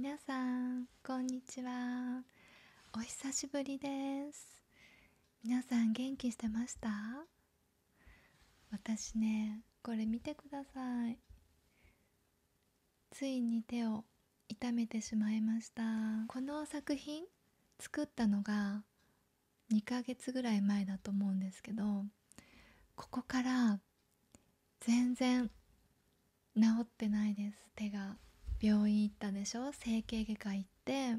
皆さんこんにちは。お久しぶりです。皆さん元気してました？私ね、これ見てください。ついに手を痛めてしまいました。この作品作ったのが2ヶ月ぐらい前だと思うんですけど、ここから全然治ってないです。手が病院行ったでしょ、整形外科行って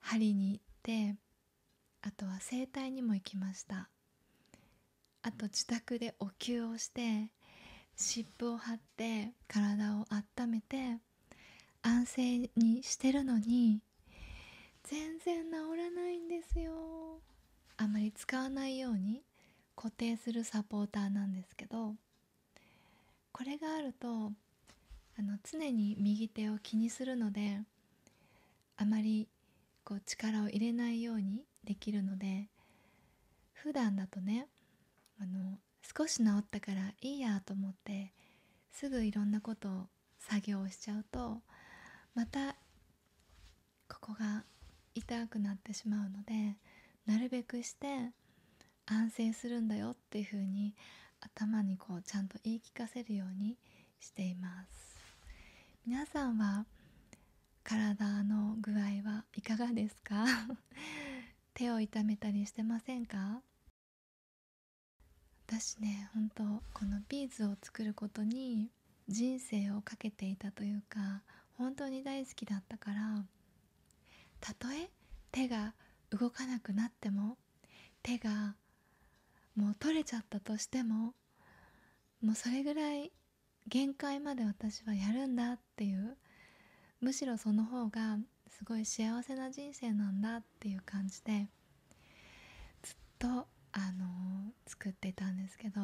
針に行って、あとは整体にも行きました。あと自宅でお灸をして湿布を貼って体を温めて安静にしてるのに全然治らないんですよ。あまり使わないように固定するサポーターなんですけど、これがあると常に右手を気にするので、あまりこう力を入れないようにできるので、普段だとね、少し治ったからいいやと思ってすぐいろんなことを作業しちゃうと、またここが痛くなってしまうので、なるべくして安静するんだよっていうふうに頭にこうちゃんと言い聞かせるようにしています。皆さんは体の具合はいかがですか？手を痛めたりしてませんか？私ね、本当このビーズを作ることに人生をかけていたというか、本当に大好きだったから、たとえ手が動かなくなっても、手がもう取れちゃったとしても、もうそれぐらい限界まで私はやるんだっていう、むしろその方がすごい幸せな人生なんだっていう感じでずっと作ってたんですけど、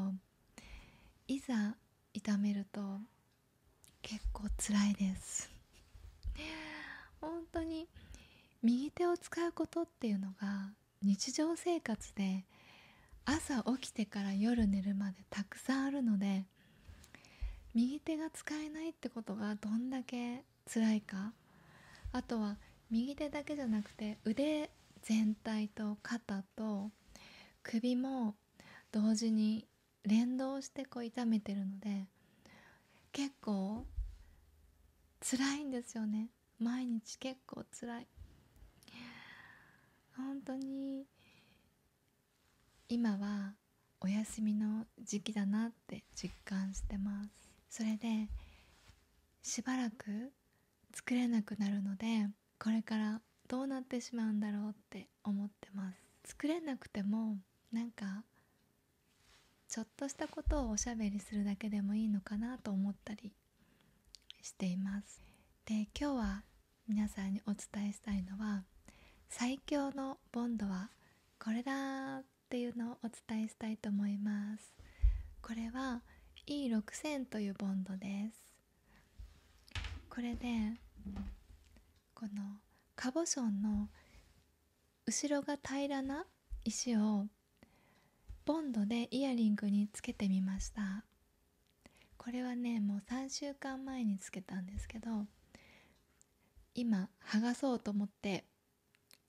いざ痛めると結構辛いです本当に右手を使うことっていうのが日常生活で朝起きてから夜寝るまでたくさんあるので、右手が使えないってことがどんだけ辛いか、あとは右手だけじゃなくて腕全体と肩と首も同時に連動してこう痛めてるので、結構辛いんですよね。毎日結構辛い。本当に今はお休みの時期だなって実感してます。それでしばらく作れなくなるので、これからどうなってしまうんだろうって思ってます。作れなくてもなんかちょっとしたことをおしゃべりするだけでもいいのかなと思ったりしています。で、今日は皆さんにお伝えしたいのは、最強のボンドはこれだっていうのをお伝えしたいと思います。これは E6000 というボンドです。これでこのカボションの後ろが平らな石をボンドでイヤリングにつけてみました。これはね、もう3週間前につけたんですけど、今剥がそうと思って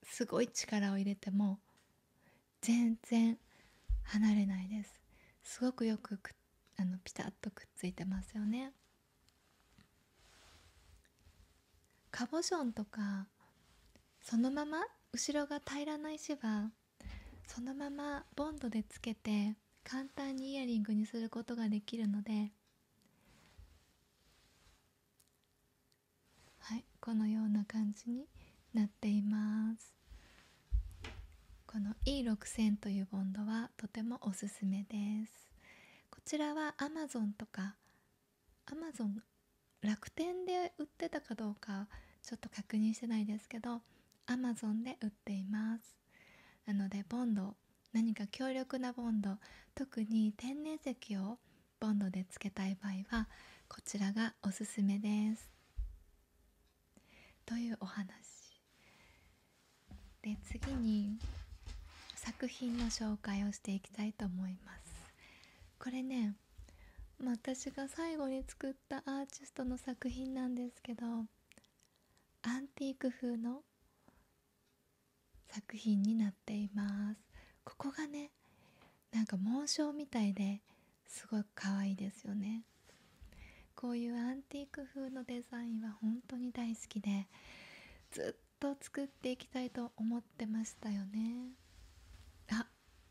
すごい力を入れても全然離れないです。すごくよくピタッとくっついてますよね。カボションとかそのまま後ろが平らな石はそのままボンドでつけて簡単にイヤリングにすることができるので、はい、このような感じになっています。この E6000 というボンドはとてもおすすめです。こちらは Amazon とか Amazon 楽天で売ってたかどうかちょっと確認してないですけど、 Amazon で売っています。なのでボンド、何か強力なボンド、特に天然石をボンドでつけたい場合はこちらがおすすめです、というお話で、次に作品の紹介をしていきたいと思います。これね、私が最後に作ったアーティストの作品なんですけど、アンティーク風の作品になっています。ここがね、なんか紋章みたいですごく可愛いですよね。こういうアンティーク風のデザインは本当に大好きで、ずっと作っていきたいと思ってましたよね。あ、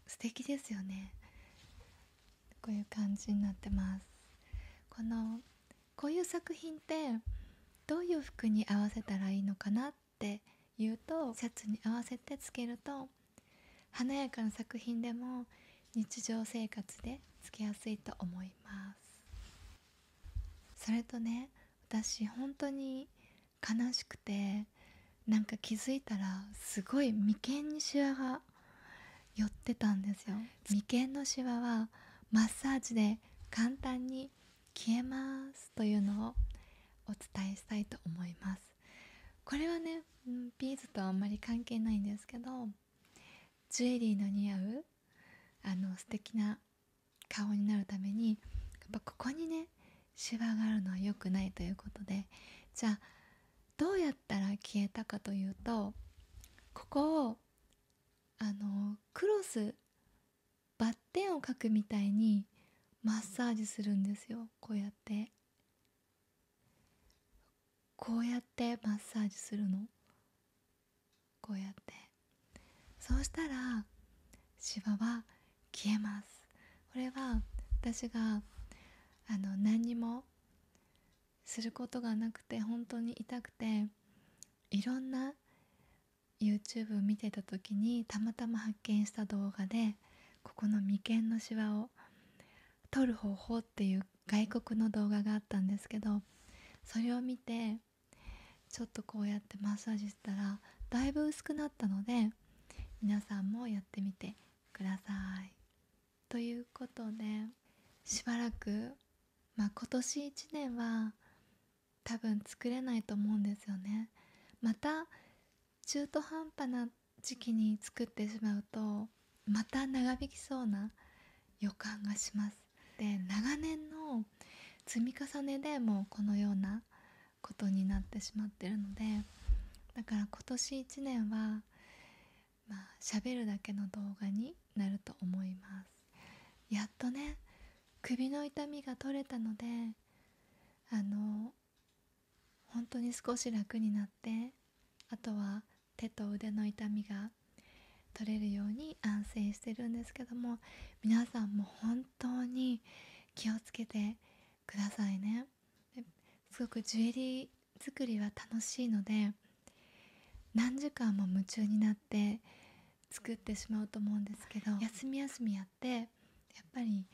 素敵ですよね。こういう感じになってます。こういう作品ってどういう服に合わせたらいいのかなっていうと、シャツに合わせてつけると華やかな作品でも日常生活でつけやすいと思います。それとね、私本当に悲しくて、なんか気づいたらすごい眉間にシワが寄ってたんですよ。眉間のシワはマッサージで簡単に消えますというのをお伝えしたいと思います。これはね、ビーズとはあんまり関係ないんですけど、ジュエリーの似合う素敵な顔になるために、やっぱここにねシワがあるのは良くないということで、じゃあどうやったら消えたかというと、ここをクロスバッテンを描くみたいにマッサージするんですよ。こうやってマッサージするの。こうやって、そうしたらシワは消えます。これは私が何にもすることがなくて、本当に痛くて、いろんな YouTube を見てた時にたまたま発見した動画で、ここの眉間のシワを取る方法っていう外国の動画があったんですけど、それを見てちょっとこうやってマッサージしたらだいぶ薄くなったので、皆さんもやってみてください。ということで、しばらく、今年1年は多分作れないと思うんですよね。また中途半端な時期に作ってしまうと、また長引きそうな予感がします。で、長年の積み重ねでもうこのようなことになってしまってるので、だから今年1年は喋るだけの動画になると思います。やっとね、首の痛みが取れたので、本当に少し楽になって、あとは手と腕の痛みが取れるように安静してるんですけども、皆さんも本当に気をつけてくださいね。すごくジュエリー作りは楽しいので、何時間も夢中になって作ってしまうと思うんですけど、休み休みやってやっぱり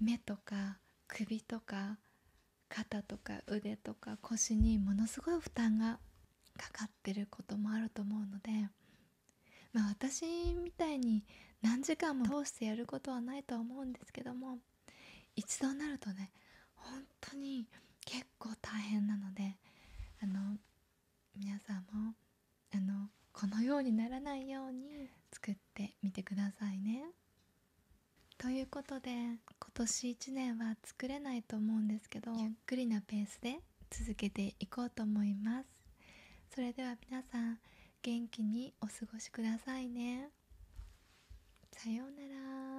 目とか首とか肩とか腕とか腰にものすごい負担がかかってることもあると思うので、私みたいに何時間も通してやることはないとは思うんですけども、一度なるとね、本当に結構大変なので、皆さんもこのようにならないように作ってみてくださいね。ということで、今年1年は作れないと思うんですけど、ゆっくりなペースで続けていこうと思います。それでは皆さん、元気にお過ごしくださいね。さようなら。